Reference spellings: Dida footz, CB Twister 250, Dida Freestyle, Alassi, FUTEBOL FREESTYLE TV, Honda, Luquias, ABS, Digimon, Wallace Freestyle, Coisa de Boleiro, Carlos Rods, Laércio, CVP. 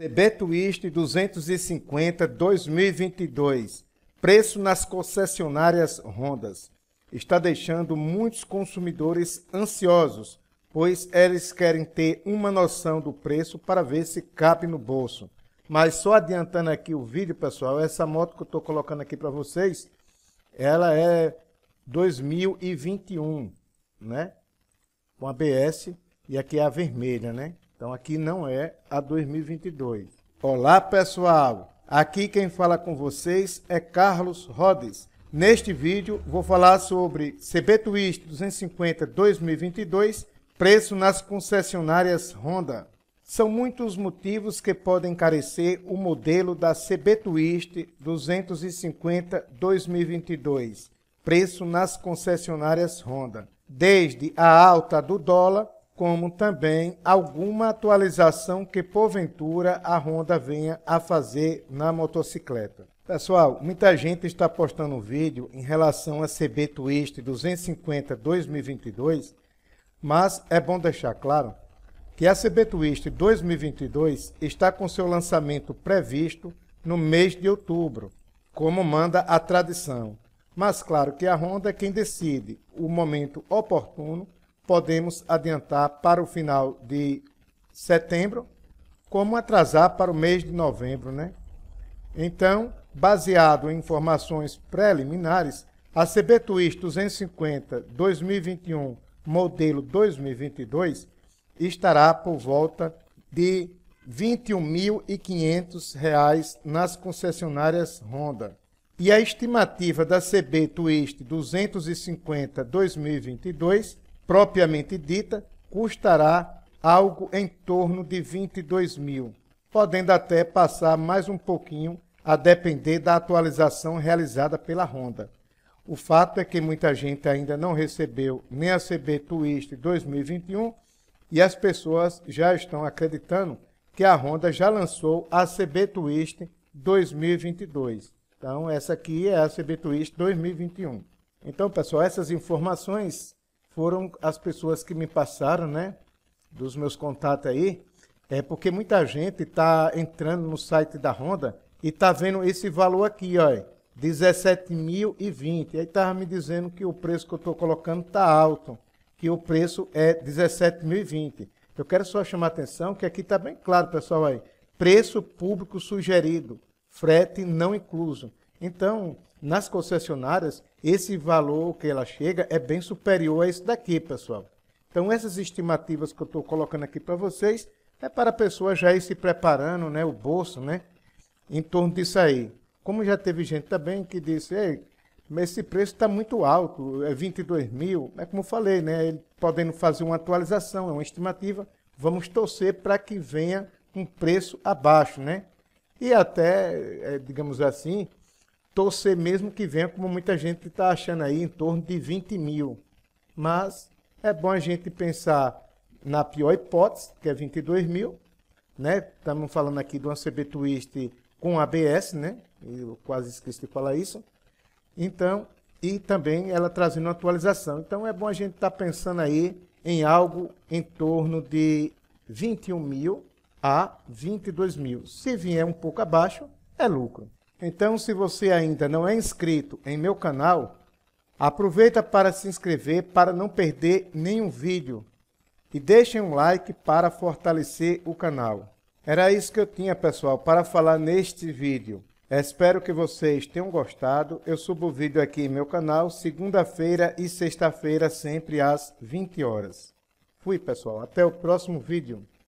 CB Twister 250 2022, preço nas concessionárias Honda, está deixando muitos consumidores ansiosos, pois eles querem ter uma noção do preço para ver se cabe no bolso. Mas só adiantando aqui o vídeo, pessoal, essa moto que eu estou colocando aqui para vocês, ela é 2021, né? Com a ABS, e aqui é a vermelha, né? Então aqui não é a 2022. Olá, pessoal! Aqui quem fala com vocês é Carlos Rods. Neste vídeo vou falar sobre CB Twister 250 2022, preço nas concessionárias Honda. São muitos motivos que podem encarecer o modelo da CB Twister 250 2022, preço nas concessionárias Honda, desde a alta do dólar, como também alguma atualização que porventura a Honda venha a fazer na motocicleta. Pessoal, muita gente está postando um vídeo em relação a CB Twister 250 2022, mas é bom deixar claro que a CB Twister 2022 está com seu lançamento previsto no mês de outubro, como manda a tradição. Mas claro que a Honda é quem decide o momento oportuno, podemos adiantar para o final de setembro, como atrasar para o mês de novembro, né? Então, baseado em informações preliminares, a CB Twister 250 2021 modelo 2022 estará por volta de R$ 21.500 nas concessionárias Honda. E a estimativa da CB Twister 250 2022, propriamente dita, custará algo em torno de R$ 22.000, podendo até passar mais um pouquinho a depender da atualização realizada pela Honda. O fato é que muita gente ainda não recebeu nem a CB Twister 2021 e as pessoas já estão acreditando que a Honda já lançou a CB Twister 2022. Então, essa aqui é a CB Twister 2021. Então, pessoal, essas informações foram as pessoas que me passaram, né? Dos meus contatos aí. É porque muita gente está entrando no site da Honda e está vendo esse valor aqui, olha. 17.020. Aí estava me dizendo que o preço que eu estou colocando está alto, que o preço é 17.020. Eu quero só chamar a atenção que aqui está bem claro, pessoal, aí. Preço público sugerido, frete não incluso. Então, nas concessionárias, esse valor que ela chega é bem superior a esse daqui, pessoal. Então, essas estimativas que eu estou colocando aqui para vocês é para a pessoa já ir se preparando, né, o bolso, né, em torno disso aí. Como já teve gente também que disse, ei, mas esse preço está muito alto, é 22.000, é como eu falei, né? Ele podendo fazer uma atualização, é uma estimativa, vamos torcer para que venha um preço abaixo, né? E até, digamos assim, torcer mesmo que venha, como muita gente está achando aí, em torno de 20.000. Mas é bom a gente pensar na pior hipótese, que é 22.000, né? Estamos falando aqui de uma CB Twister com ABS, né? Eu quase esqueci de falar isso. Então, e também ela trazendo uma atualização. Então é bom a gente estar pensando aí em algo em torno de 21.000 a 22.000. Se vier um pouco abaixo, é lucro. Então, se você ainda não é inscrito em meu canal, aproveita para se inscrever para não perder nenhum vídeo. E deixem um like para fortalecer o canal. Era isso que eu tinha, pessoal, para falar neste vídeo. Espero que vocês tenham gostado. Eu subo o vídeo aqui em meu canal, segunda-feira e sexta-feira, sempre às 20 horas. Fui, pessoal. Até o próximo vídeo.